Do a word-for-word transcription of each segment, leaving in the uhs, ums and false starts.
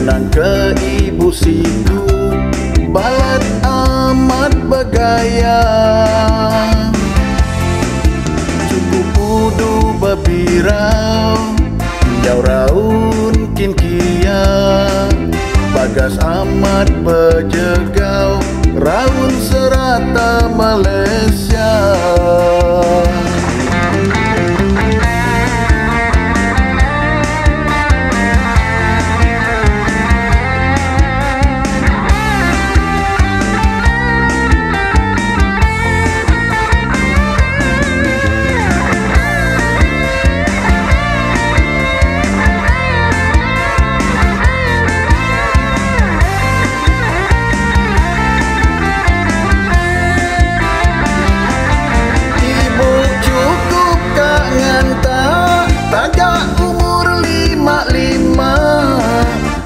Menang ke ibu situ balat amat bergaya. Cukup kudu bebirau jauh raun kin kia. Bagas amat bejegau raun serata Malaysia.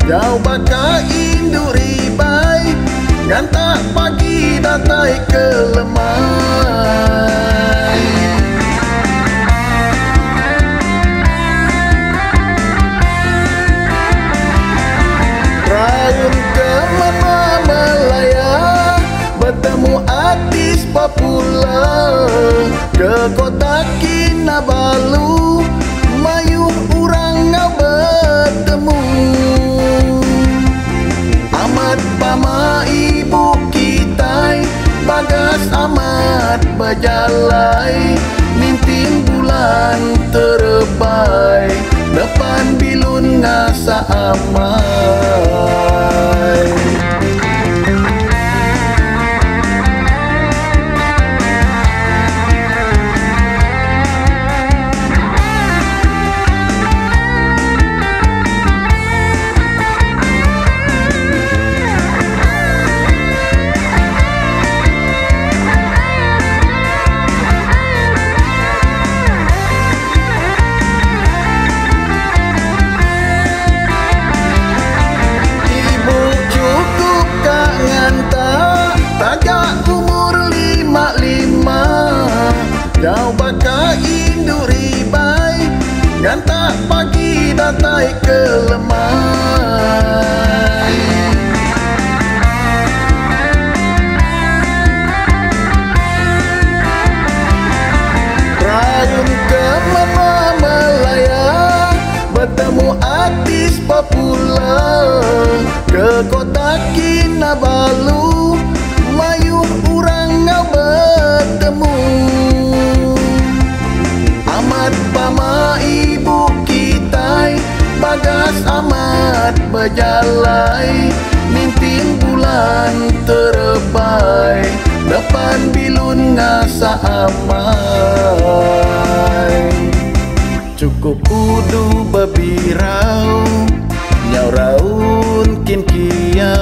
Jauh baka induk ribai dan tak pagi datai kelemai. Raun kemana Malaya bertemu artis popular. Ke kota Kinabalu mayu urang ngau bertemu. Sama ibu kita Bagas amat berjalai. Nintin bulan terebai depan bilun ngasa amai. Jauh baka induk ribai dan tak pagi datai kelemai. Rayun kemana Malaya bertemu artis popular. Ke kota Kinabalu mayu urang ngau bertemu. Sama ibu kita Bagas amat berjalai. Nintin bulan terebai depan bilun ngasa amai. Cukup kudu bebirau nyau raun kin kia.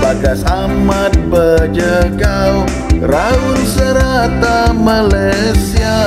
Bagas amat bejegau raun serata Malaysia.